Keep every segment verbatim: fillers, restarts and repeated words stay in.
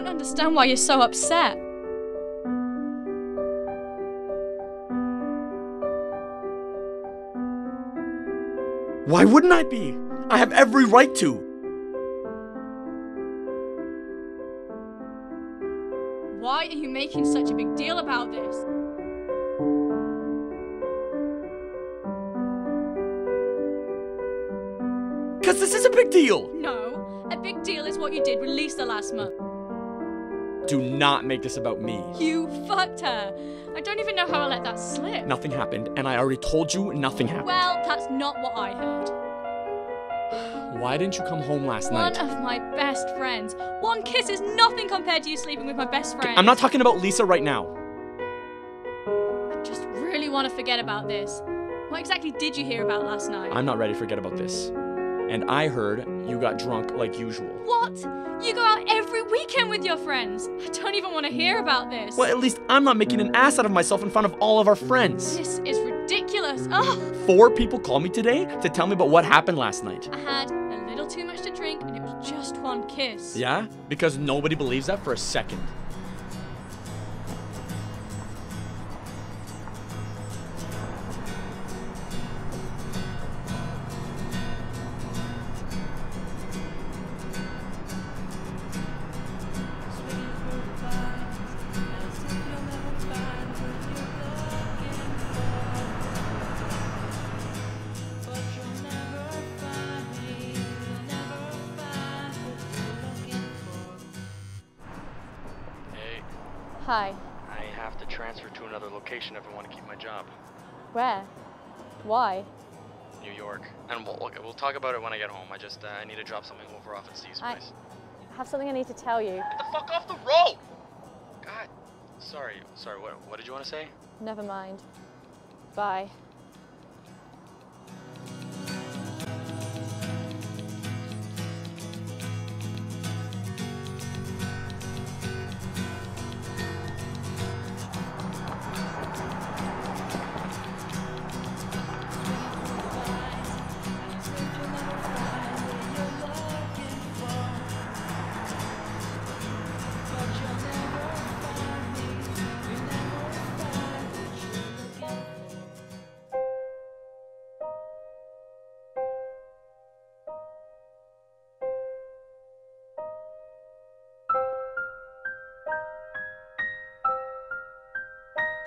don't understand why you're so upset. Why wouldn't I be? I have every right to. Why are you making such a big deal about this? Because this is a big deal! No, a big deal is what you did with Lisa last month. Do not make this about me. You fucked her. I don't even know how I let that slip. Nothing happened, and I already told you nothing happened. Well, that's not what I heard. Why didn't you come home last night? One of my best friends. One kiss is nothing compared to you sleeping with my best friend. I'm not talking about Lisa right now. I just really want to forget about this. What exactly did you hear about last night? I'm not ready to forget about this. And I heard you got drunk like usual. What? You go out every weekend with your friends. I don't even want to hear about this. Well, at least I'm not making an ass out of myself in front of all of our friends. This is ridiculous. Ugh. Four people called me today to tell me about what happened last night. I had a little too much to drink and it was just one kiss. Yeah? Because nobody believes that for a second. Hi. I have to transfer to another location if I want to keep my job. Where? Why? New York. And we'll, okay, we'll talk about it when I get home. I just, uh, I need to drop something over off at Steve's place. I have something I need to tell you. Get the fuck off the road! God. Sorry. Sorry, what, what did you want to say? Never mind. Bye.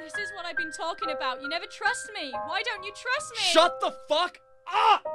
This is what I've been talking about. You never trust me. Why don't you trust me? Shut the fuck up!